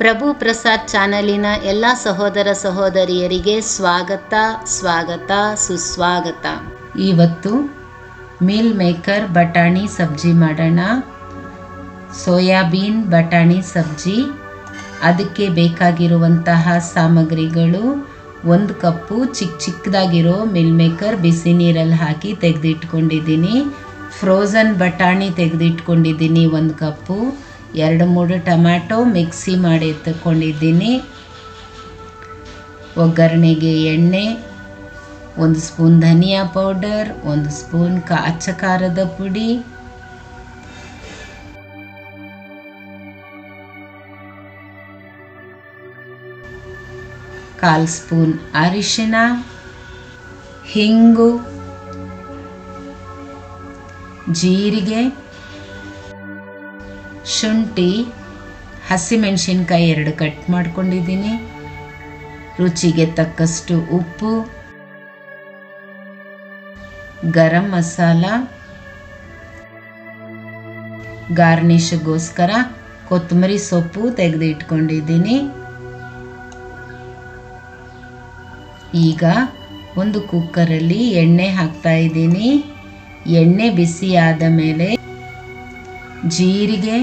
ಪ್ರಭು ಪ್ರಸಾದ್ ಚಾನಲಿನ ಎಲ್ಲ ಸಹೋದರ ಸಹೋದರಿಯರಿಗೆ ಸ್ವಾಗತ ಸುಸ್ವಾಗತ. ಇವತ್ತು ಮೀಲ್ ಮೇಕರ್ ಬಟಾಣಿ ಸಬ್ಜಿ ಮಾಡೋಣ. ಸೋಯಾಬೀನ್ ಬಟಾಣಿ ಸಬ್ಜಿ, ಅದಕ್ಕೆ ಬೇಕಾಗಿರುವಂತಹ ಸಾಮಗ್ರಿಗಳು: 1 ಕಪ್ಪು ಚಿಕ್ಕದಾಗಿರೋ ಮೀಲ್ ಮೇಕರ್ ಬಿಸಿ ನೀರಲ್ಲಿ ಹಾಕಿ ತೆಗೆದಿಟ್ಕೊಂಡಿದ್ದೀನಿ. ಫ್ರೋಝನ್ ಬಟಾಣಿ ತೆಗೆದಿಟ್ಕೊಂಡಿದ್ದೀನಿ 1 ಕಪ್ಪು. 2-3 ಟೊಮ್ಯಾಟೊ ಮಿಕ್ಸಿ ಮಾಡಿ ತಗೊಂಡಿದ್ದೀನಿ. ಒಗ್ಗರಣೆಗೆ ಎಣ್ಣೆ, 1 ಸ್ಪೂನ್ ಧನಿಯಾ ಪೌಡರ್, 1 ಸ್ಪೂನ್ ಅಚ್ಚ ಖಾರದ ಪುಡಿ, 1/4 ಸ್ಪೂನ್ ಅರಿಶಿನ, ಹಿಂಗು, ಜೀರಿಗೆ, ಶುಂಠಿ, ಹಸಿಮೆಣಸಿನ್ಕಾಯಿ 2 ಕಟ್ ಮಾಡ್ಕೊಂಡಿದ್ದೀನಿ, ರುಚಿಗೆ ತಕ್ಕಷ್ಟು ಉಪ್ಪು, ಗರಂ ಮಸಾಲ, ಗಾರ್ನಿಷ್ಗೋಸ್ಕರ ಕೊತ್ತಂಬರಿ ಸೊಪ್ಪು ತೆಗೆದಿಟ್ಕೊಂಡಿದ್ದೀನಿ. ಈಗ 1 ಕುಕ್ಕರಲ್ಲಿ ಎಣ್ಣೆ ಹಾಕ್ತಾ ಇದ್ದೀನಿ. ಎಣ್ಣೆ ಬಿಸಿ ಆದ ಮೇಲೆ ಜೀರಿಗೆ,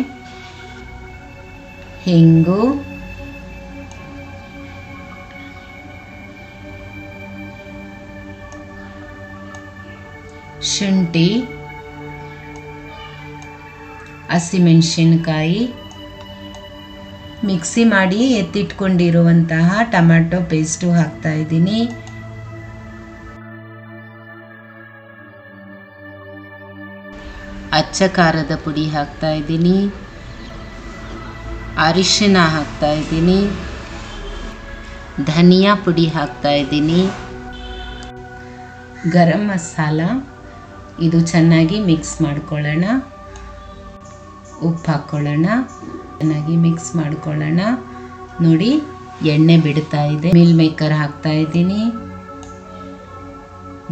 ಹಿಂಗು, ಶುಂಠಿ, ಹಸಿಮೆಣಸಿನಕಾಯಿ, ಮಿಕ್ಸಿ ಮಾಡಿ ಎತ್ತಿಟ್ಕೊಂಡಿರುವಂತಹ ಟೊಮ್ಯಾಟೊ ಪೇಸ್ಟು ಹಾಕ್ತಾ ಇದ್ದೀನಿ. ಅಚ್ಚ ಖಾರದ ಪುಡಿ ಹಾಕ್ತಾ ಇದ್ದೀನಿ. ಅರಿಶಿನ ಹಾಕ್ತಾ ಇದ್ದೀನಿ. ಧನಿಯಾ ಪುಡಿ ಹಾಕ್ತಾ ಇದ್ದೀನಿ. ಗರಂ ಮಸಾಲ, ಇದು ಚೆನ್ನಾಗಿ ಮಿಕ್ಸ್ ಮಾಡ್ಕೊಳ್ಳೋಣ. ಉಪ್ಪು ಹಾಕ್ಕೊಳ್ಳೋಣ. ಚೆನ್ನಾಗಿ ಮಿಕ್ಸ್ ಮಾಡ್ಕೊಳ್ಳೋಣ. ನೋಡಿ, ಎಣ್ಣೆ ಬಿಡ್ತಾ ಇದೆ. ಮೀಲ್ ಮೇಕರ್ ಹಾಕ್ತಾ ಇದ್ದೀನಿ.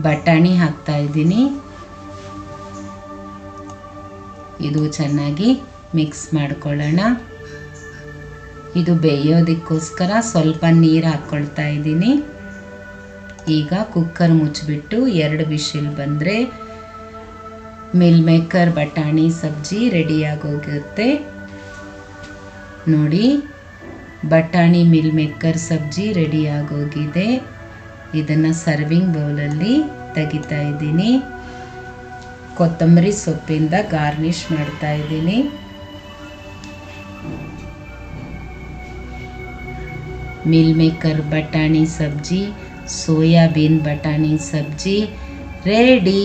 ಬಟಾಣಿ ಹಾಕ್ತಾ ಇದ್ದೀನಿ. ಇದು ಚೆನ್ನಾಗಿ ಮಿಕ್ಸ್ ಮಾಡ್ಕೊಳ್ಳೋಣ. ಇದು ಬೇಯೋದಕ್ಕೋಸ್ಕರ ಸ್ವಲ್ಪ ನೀರು ಹಾಕ್ಕೊಳ್ತಾ ಇದ್ದೀನಿ. ಈಗ ಕುಕ್ಕರ್ ಮುಚ್ಚಿಬಿಟ್ಟು 2 ವಿಶಿಲ್ ಬಂದರೆ ಮೀಲ್ ಮೇಕರ್ ಬಟಾಣಿ ಸಬ್ಜಿ ರೆಡಿಯಾಗೋಗುತ್ತೆ. ನೋಡಿ, ಬಟಾಣಿ ಮೀಲ್ ಮೇಕರ್ ಸಬ್ಜಿ ರೆಡಿಯಾಗೋಗಿದೆ. ಇದನ್ನು ಸರ್ವಿಂಗ್ ಬೌಲಲ್ಲಿ ತೆಗಿತಾ ಇದ್ದೀನಿ. ಕೊತ್ತಂಬರಿ ಸೊಪ್ಪಿಂದ ಗಾರ್ನಿಷ್ ಮಾಡ್ತಾ ಇದ್ದೀನಿ. ಮೀಲ್ ಮೇಕರ್ ಬಟಾಣಿ ಸಬ್ಜಿ, ಸೋಯಾಬೀನ್ ಬಟಾಣಿ ಸಬ್ಜಿ ರೆಡಿ.